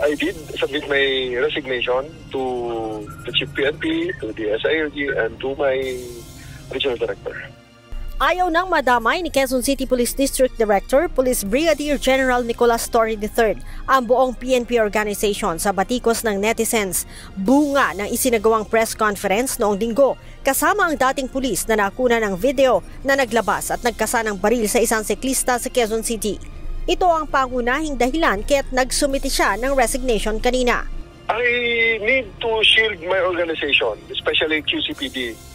I did submit my resignation to the Chief PNP, to the SILG, and to my Regional Director. Ayaw nang madamay ni Quezon City Police District Director, Police Brigadier General Nicolas Torre III, ang buong PNP organization sa batikos ng netizens. Bunga ng isinagawang press conference noong Linggo, kasama ang dating pulis na nakuna ng video na naglabas at nagkasa ng baril sa isang siklista sa Quezon City. Ito ang pangunahing dahilan kaya't nagsumiti siya ng resignation kanina. I need to shield my organization, especially QCPD.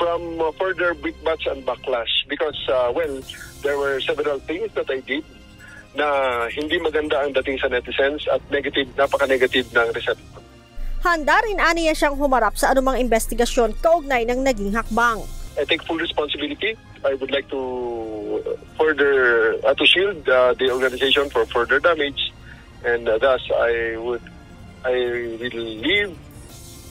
From further bigbats and backlash because, well, there were several things that I did na hindi maganda ang dating sa netizens at negative, napaka-negative ng reception. Handa rin aniya siyang humarap sa anumang investigasyon kaugnay ng naging hakbang. I take full responsibility. I would like to further, to shield the organization from further damage, and thus I will leave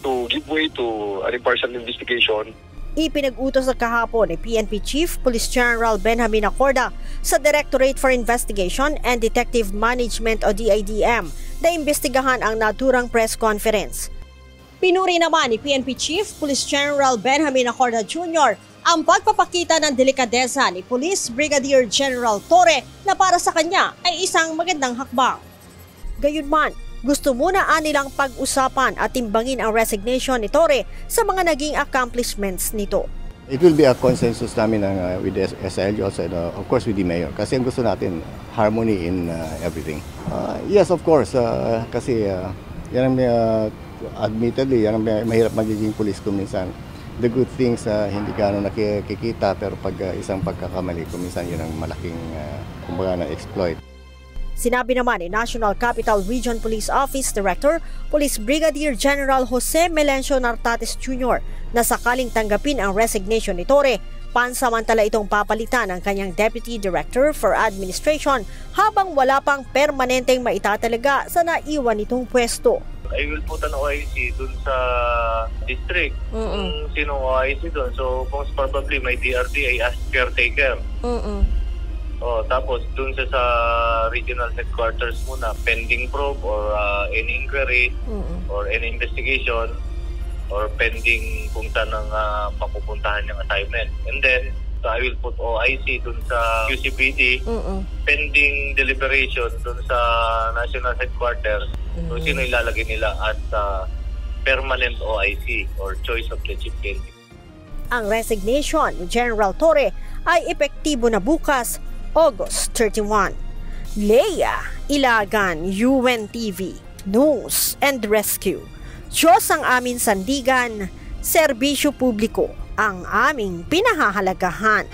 to give way to an impartial investigation. Ipinag-utos na kahapon ni PNP Chief Police General Benjamin Acorda sa Directorate for Investigation and Detective Management o DIDM na imbestigahan ang naturang press conference. Pinuri naman ni PNP Chief Police General Benjamin Acorda Jr. ang pagpapakita ng delikadesa ni Police Brigadier General Torre na para sa kanya ay isang magandang hakbang. Gayunman, gusto muna nilang pag-usapan at timbangin ang resignation ni Torre sa mga naging accomplishments nito. It will be a consensus namin with the SILG also, and, of course with the mayor. Kasi ang gusto natin, harmony in everything. Yes, of course, kasi yan ang admittedly, yan ang mahirap magiging police kuminsan. The good things hindi gano'n nakikita, pero pag isang pagkakamali kuminsan, yun ang malaking kumbaga na exploit. Sinabi naman ni National Capital Region Police Office Director, Police Brigadier General Jose Melencio Nartatis Jr. na sakaling tanggapin ang resignation ni Torre, pansamantala itong papalitan ng kanyang Deputy Director for Administration habang wala pang permanenteng maitatalaga sa naiwan nitong pwesto. I will put an OIC dun sa district. Kung sino OIC dun. So most probably may DRT ay as caretaker. Tapos dun sa regional headquarters muna, pending probe or any inquiry or any investigation or pending kung saan ang mapupuntahan yung assignment. And then, I will put OIC dun sa QCPD, pending deliberation dun sa national headquarters. So sino ilalagay nila as permanent OIC or choice of the chief candidate. Ang resignation ni General Torre ay epektibo na bukas, August 31. Lea Ilagan, UNTV, News and Rescue. Diyos ang aming sandigan, serbisyo publiko ang aming pinahahalagahan.